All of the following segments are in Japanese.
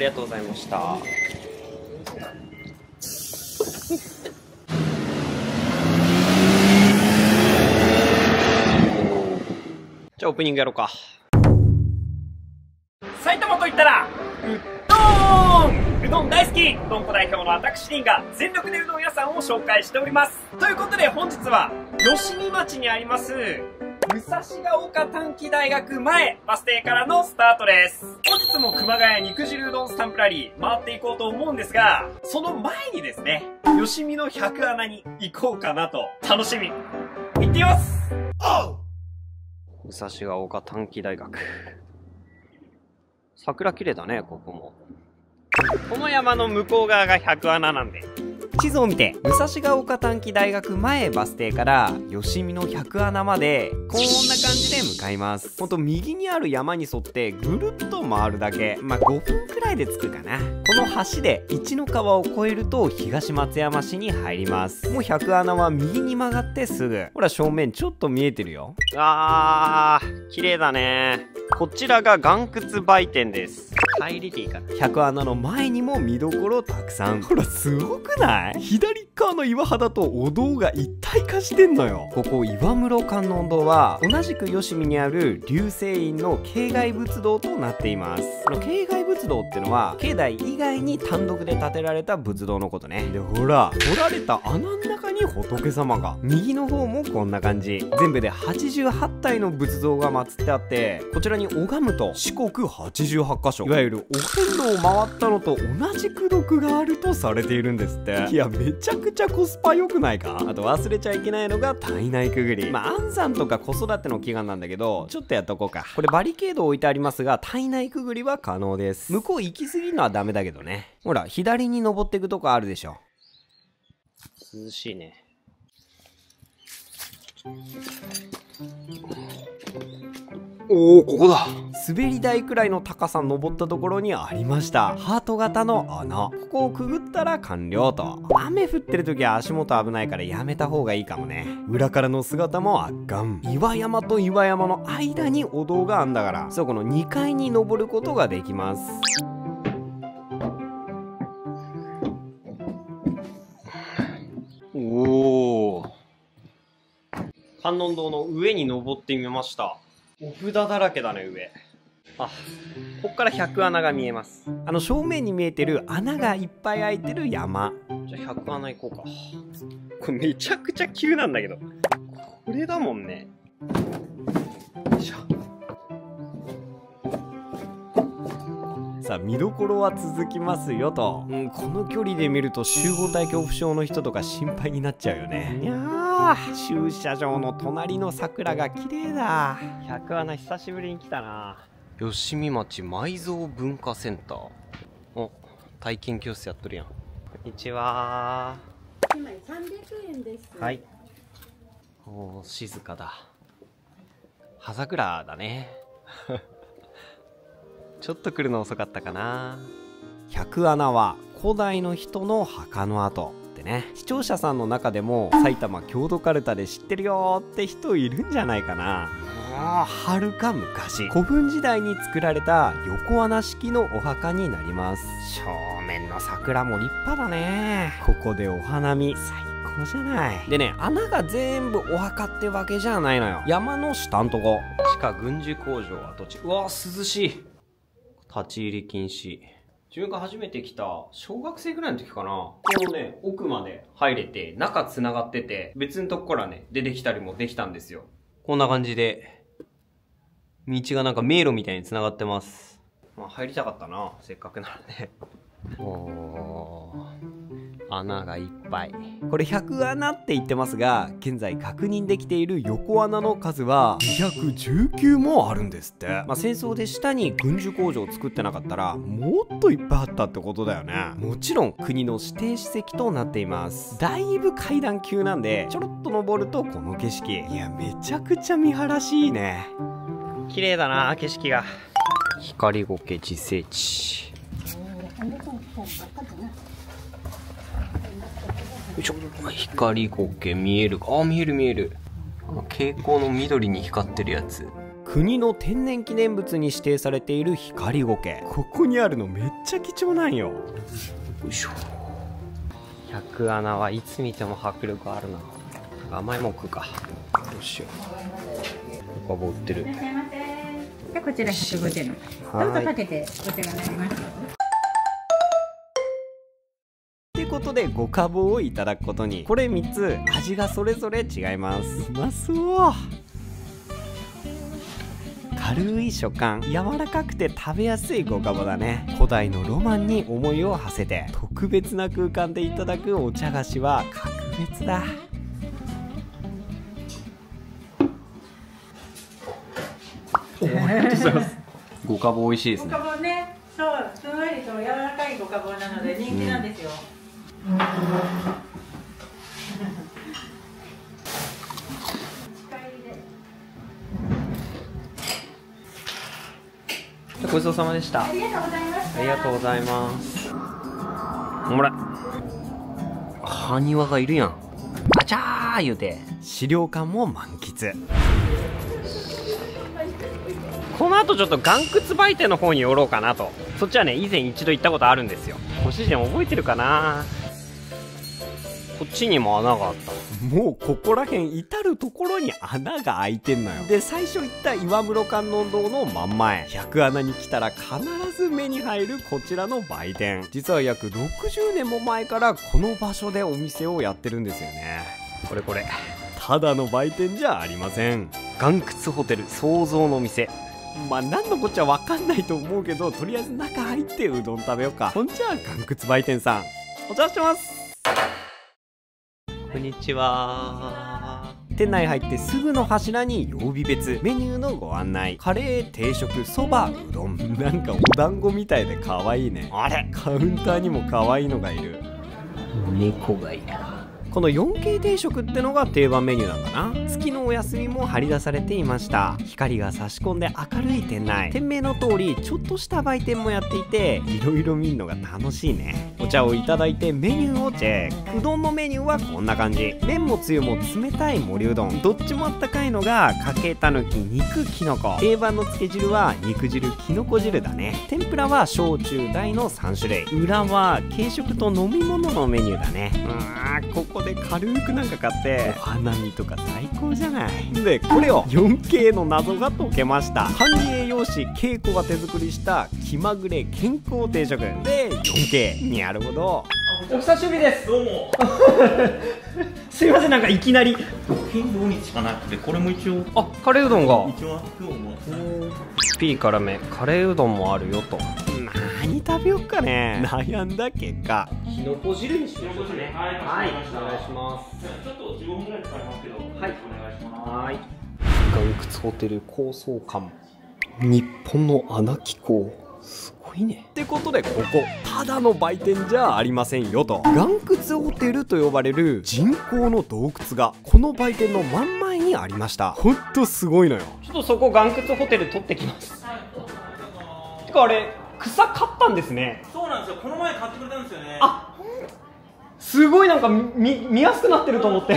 りがとうございました。じゃあオープニングやろうか。埼玉といったらうどん大好きうどんこ代表の私リンが全力でうどん屋さんを紹介しております。ということで本日は吉見町にあります武蔵ヶ丘短期大学前バス停からのスタートです。本日も熊谷肉汁うどんスタンプラリー回っていこうと思うんですが、その前にですね、吉見の百穴に行こうかなと。楽しみ。行ってみます。武蔵ヶ丘短期大学、桜綺麗だね。ここもこの山の向こう側が百穴なんで、地図を見て武蔵ヶ丘短期大学前バス停から吉見の百穴までこんな感じで向かいます。ほんと右にある山に沿ってぐるっと回るだけ。まあ5分くらいで着くかな。この橋で一の川を越えると東松山市に入ります。もう百穴は右に曲がってすぐ。ほら正面ちょっと見えてるよ。あー綺麗だね。こちらが岩窟売店です。入りていいかな。百穴の前にも見どころたくさん。ほらすごくない？左側の岩肌とお堂が一体化してんのよ。ここ岩室観音堂は同じく吉見にある龍聖院の境外仏堂となっています。この境外仏堂ってのは境内以外に単独で建てられた仏堂のことね。でほら掘られた穴の中に仏様が。右の方もこんな感じ。全部で88体の仏像が祀ってあって、こちらに拝むと四国88箇所、いわゆるお遍路を回ったのと同じ功徳があるとされているんですって。いやめちゃくちゃコスパ良くないか。あと忘れちゃいけないのが体内くぐり。まあ安産とか子育ての祈願なんだけど、ちょっとやっとこうか。これバリケード置いてありますが体内くぐりは可能です。向こう行き過ぎるのはダメだけどね。ほら左に登っていくとこあるでしょ。涼しいね。おおここだ。滑り台くらいの高さ登ったところにありましたハート型の穴。ここをくぐったら完了と。雨降ってる時は足元危ないからやめた方がいいかもね。裏からの姿も圧巻。岩山と岩山の間にお堂があんだから、そうこの2階に登ることができます。おお観音堂の上に登ってみました。お札だらけだね上。あ、ここから百穴が見えます。あの正面に見えてる穴がいっぱい開いてる山。じゃあ百穴行こうか。これめちゃくちゃ急なんだけど、これだもんね。よいしょ。さあ見どころは続きますよと。この距離で見ると集合体恐怖症の人とか心配になっちゃうよね。いやー駐車場の隣の桜が綺麗だ。百穴久しぶりに来たな。吉見町埋蔵文化センター。お体験教室やっとるやん。こんにちは。1枚300円です。はい。お静かだ。葉桜だね。ちょっと来るの遅かったかな。百穴は古代の人の墓の跡ってね、視聴者さんの中でも埼玉郷土かるたで知ってるよって人いるんじゃないかな。はるか昔古墳時代に作られた横穴式のお墓になります。正面の桜も立派だね。ここでお花見最高じゃない。でね、穴が全部お墓ってわけじゃないのよ。山の下んとこ、地下軍事工場跡地。うわ涼しい。立ち入り禁止。自分が初めて来た小学生ぐらいの時かな。このね奥まで入れて中つながってて、別のとこからね出てきたりもできたんですよ。こんな感じで道がなんか迷路みたいにつながってます。まあ入りたかったな、せっかくならね。おー穴がいっぱい。これ百穴って言ってますが、現在確認できている横穴の数は219もあるんですって。まあ、戦争で下に軍需工場を作ってなかったらもっといっぱいあったってことだよね。もちろん国の指定史跡となっています。だいぶ階段急なんでちょろっと登るとこの景色。いやめちゃくちゃ見晴らしいね。綺麗だな景色が。光苔自生地。光苔見えるか。あ見える見える。あの蛍光の緑に光ってるやつ。国の天然記念物に指定されている光苔。ここにあるのめっちゃ貴重なんよ。よいしょ。百穴はいつ見ても迫力あるな。甘いもん食うか。どうしよう。バボ売ってる。じゃこちら150円。どうぞかけてこちらになります。でごかぼうをいただくことに。これ3つ味がそれぞれ違います。うまそう。軽い食感、柔らかくて食べやすいごかぼうだね。古代のロマンに思いを馳せて特別な空間でいただくお茶菓子は格別だ。おめでとうございます。ごかぼう美味しいですね。ごかぼうね、そうふんわりと柔らかいごかぼうなので人気なんですよ。ごちそうさまでした。ありがとうございます。ほら、埴輪がいるやん。あちゃー言うて資料館も満喫。この後ちょっと岩窟売店の方に寄ろうかなと。そっちはね以前一度行ったことあるんですよ。ご主人覚えてるかな。こっちにも穴があった。もうここら辺至る所に穴が開いてんのよ。で最初行った岩室観音堂の真ん前、百穴に来たら必ず目に入るこちらの売店。実は約60年も前からこの場所でお店をやってるんですよね。これこれただの売店じゃありません。岩窟ホテル創造の店。まあ何のこっちゃ分かんないと思うけど、とりあえず中入ってうどん食べようか。ほんじゃあ岩窟売店さんお邪魔してます。こんにちは。店内入ってすぐの柱に曜日別メニューのご案内。カレー、定食、そば、うどん。なんかお団子みたいで可愛いね。あれカウンターにも可愛いのがいる。猫がいる。この 4K 定食ってのが定番メニューなんだな。月のお休みも張り出されていました。光が差し込んで明るい店内。店名の通りちょっとした売店もやっていて、いろいろ見るのが楽しいね。お茶をいただいてメニューをチェック。うどんのメニューはこんな感じ。麺もつゆも冷たい盛りうどん。どっちもあったかいのがかけたぬき、肉、きのこ。定番のつけ汁は肉汁、きのこ汁だね。天ぷらは小中大の3種類。裏は軽食と飲み物のメニューだね。ここで軽くなんか買ってお花見とか最高じゃない。でこれを 4K の謎が解けました。管理栄養士恵子が手作りした気まぐれ健康定食で 4K。 なるほど。お久しぶりです。どうも。すいませんなんかいきなり。金土日かなくてこれも一応あカレーうどんが一応あっても P 辛めカレーうどんもあるよと。何食べよっかね悩んだ結果きのこ汁にしようかね。はいお願いします。ちょっと15分ぐらい使いますけどはいお願いします。岩窟ホテル高層館日本の穴気候すごいね。ってことでここただの売店じゃありませんよと。岩窟ホテルと呼ばれる人工の洞窟がこの売店の真ん前にありました。ほんとすごいのよ。ちょっとそこ岩窟ホテル取ってきます、はい、てかあれ草買ったんですね。そうなんですよこの前買ってくれたんですよね。あすごいなんか 見やすくなってると思って。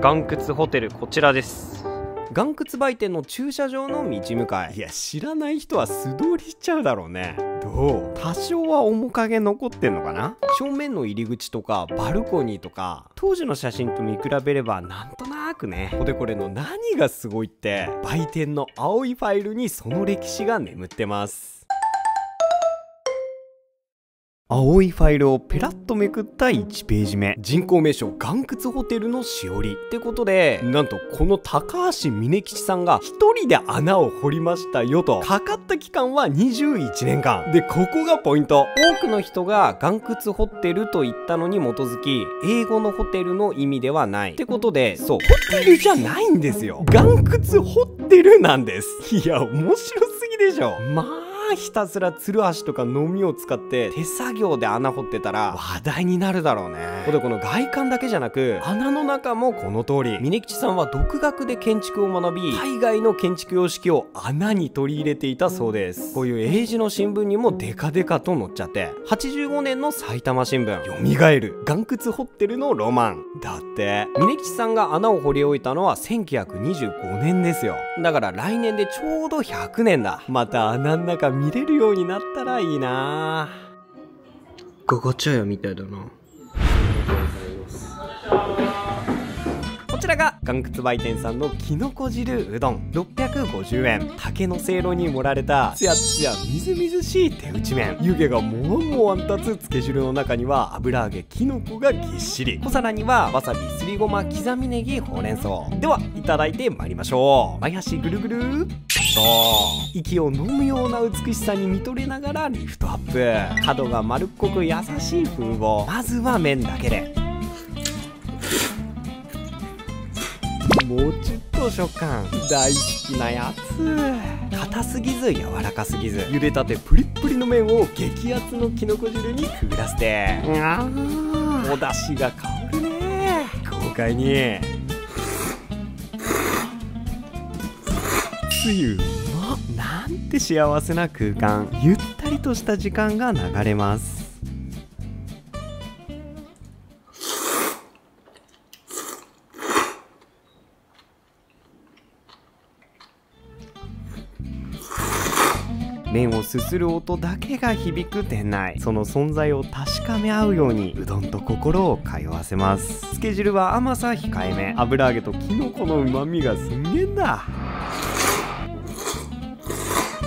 岩窟ホテルこちらです。岩窟売店の駐車場の道向かい。いや知らない人は素通りしちゃうだろうね。どう多少は面影残ってんのかな。正面の入り口とかバルコニーとか当時の写真と見比べればなんとなくね。これこれの何がすごいって売店の青いファイルにその歴史が眠ってます。青いファイルをペラッとめくった1ページ目。人口名称岩窟ホテルのしおりってことで、なんとこの高橋峰吉さんが一人で穴を掘りましたよと。かかった期間は21年間。でここがポイント。多くの人が岩窟ホテルと言ったのに基づき英語のホテルの意味ではないってことで、そうホテルじゃないんですよ。岩窟ホテルなんです。いや面白すぎでしょ。まああひたすらツルハシとかのみを使って手作業で穴掘ってたら話題になるだろうね。でこの外観だけじゃなく穴の中もこの通り、峯吉さんは独学で建築を学び、海外の建築様式を穴に取り入れていたそうです。こういう英字の新聞にもデカデカと載っちゃって、85年の埼玉新聞、蘇る岩窟ホテルのロマンだって。峯吉さんが穴を掘り終えたのは1925年ですよ。だから来年でちょうど100年だ。また穴の中見れるようになったらいいな。ガチャ屋みたいだな。こちらが岩窟売店さんのきのこ汁うどん650円。竹のせいろに盛られたツヤツヤみずみずしい手打ち麺、湯気がもわもわん立つつけ汁の中には油揚げきのこがぎっしり、小皿にはわさび、すりごま、刻みネギ、ほうれん草。ではいただいてまいりましょう。前足ぐるぐる息を飲むような美しさに見とれながらリフトアップ、角が丸っこく優しい風貌。まずは麺だけでもちっと食感、大好きなやつ。硬すぎず柔らかすぎず、茹でたてプリップリの麺を激熱のきのこ汁にくぐらせて、お出汁が香るね、豪快に。つゆもなんて幸せな空間、ゆったりとした時間が流れます。麺をすする音だけが響く店内、その存在を確かめ合うようにうどんと心を通わせます。つけ汁は甘さ控えめ、油揚げときのこの旨味がすんげんだ。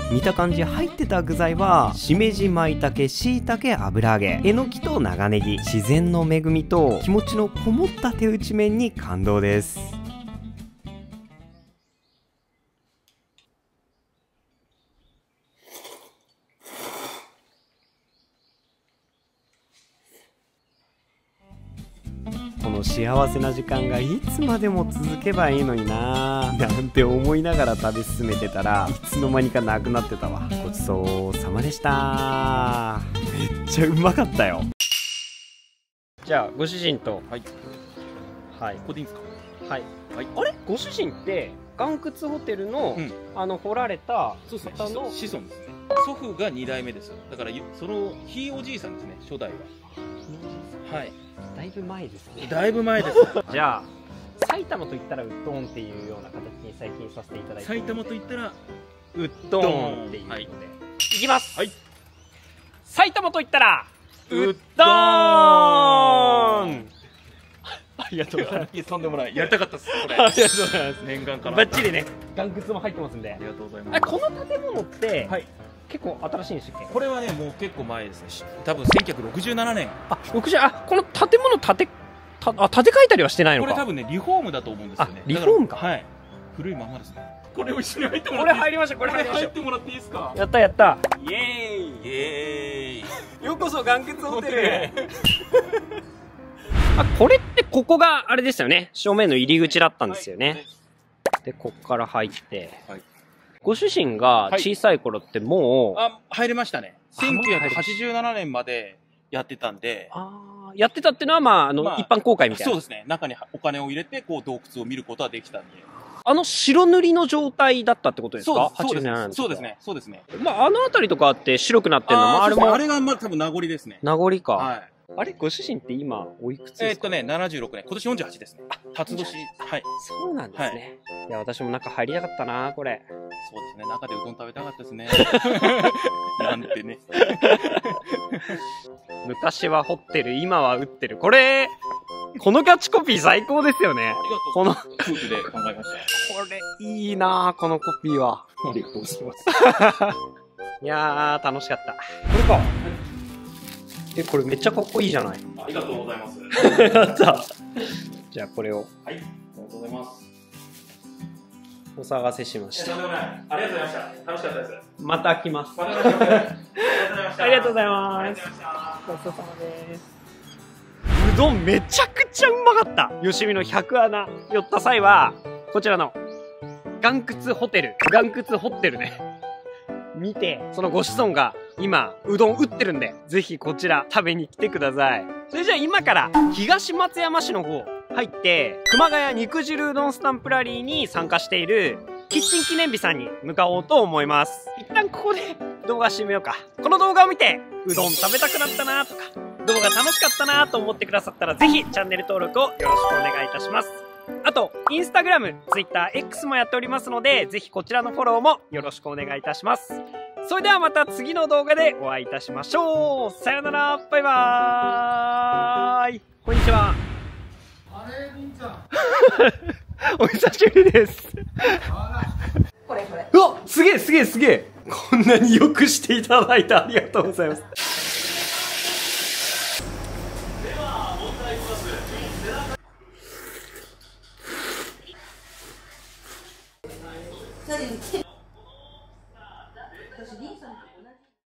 見た感じ入ってた具材はしめじ、まいたけ、しいたけ、油揚げ、えのきと長ネギ。自然の恵みと気持ちのこもった手打ち麺に感動です。幸せな時間がいつまでも続けばいいのにな、なんて思いながら食べ進めてたらいつの間にかなくなってたわ。ごちそうさまでした。めっちゃうまかったよ。じゃあご主人と、はいはい、ここでいいんですか。はい、はい、あれご主人って岩窟ホテルの、うん、掘られた方の子孫ですね。祖父が2代目ですよ。だからそのひいおじいさんですね、初代は。はい、だいぶ前ですね。だいぶ前ですじゃあ埼玉といったらうっどんっていうような形に最近させていただいて、埼玉といったらうっどんっていうので、はい、いきます、はい、埼玉といったらうっどんありがとうございます。とんでもない、やりたかったっすこれありがとうございます。念願かな。バッチリね、岩窟も入ってますんで。ありがとうございます。この建物って、はい、結構新しいんですっけ。これはね、もう結構前ですね。多分1967年。あ、この建物建て替えたりはしてないのか。これ多分ね、リフォームだと思うんですよね。リフォームか。はい。古いままですね。これを一緒に入ってもらって。これ入りました。これ入ってもらっていいですか。やったやった。イエーイ。イエーイ。ようこそ岩窟ホテルへ。あ、これってここがあれですよね。正面の入り口だったんですよね。で、ここから入って。はい。ご主人が小さい頃ってもう、はい、入れましたね。1987年までやってたんで。ああ、やってたっていうのは、一般公開みたいな。そうですね。中にお金を入れて、こう、洞窟を見ることはできたんで。白塗りの状態だったってことですか。そうですね。そうですね。あの辺りとかあって白くなってるのもあるもん。あれが、多分名残ですね。名残か。はい。あれ、ご主人って今、おいくつですか。76年。今年48ですね。辰年。はい。そうなんですね。いや、私も中入りたかったな、これ。そうですね。中でうどん食べたかったですね。なんてね。昔は掘ってる、今は打ってる。このキャッチコピー最高ですよね。この夫婦で考えました。これ、いいな、このコピーは。ありがとうございます。いやー、楽しかった。これか。これめっちゃかっこいいじゃない。ありがとうございます。やった。じゃあ、これを。はい。ありがとうございます。お騒がせしました。とんでもない。ありがとうございました。楽しかったです。また来ます。ありがとうございます。ごちそうさまです。うどんめちゃくちゃうまかった。吉見の100穴寄った際はこちらの岩窟ホテルね。見て、そのご子孫が今、うどん打ってるんで、ぜひこちら食べに来てください。それじゃあ今から、東松山市の方入って、熊谷肉汁うどんスタンプラリーに参加している、キッチン記念日さんに向かおうと思います。一旦ここで動画してみようか。この動画を見て、うどん食べたくなったなとか、動画楽しかったなと思ってくださったら、ぜひチャンネル登録をよろしくお願いいたします。あと、インスタグラム、ツイッター、X もやっておりますので、ぜひこちらのフォローもよろしくお願いいたします。それではまた次の動画でお会いいたしましょう。さよなら、バイバーイ。こんにちは。あれ、りんちゃん。お久しぶりです。これこれ。うわ、すげえすげえすげえ。こんなによくしていただいてありがとうございます。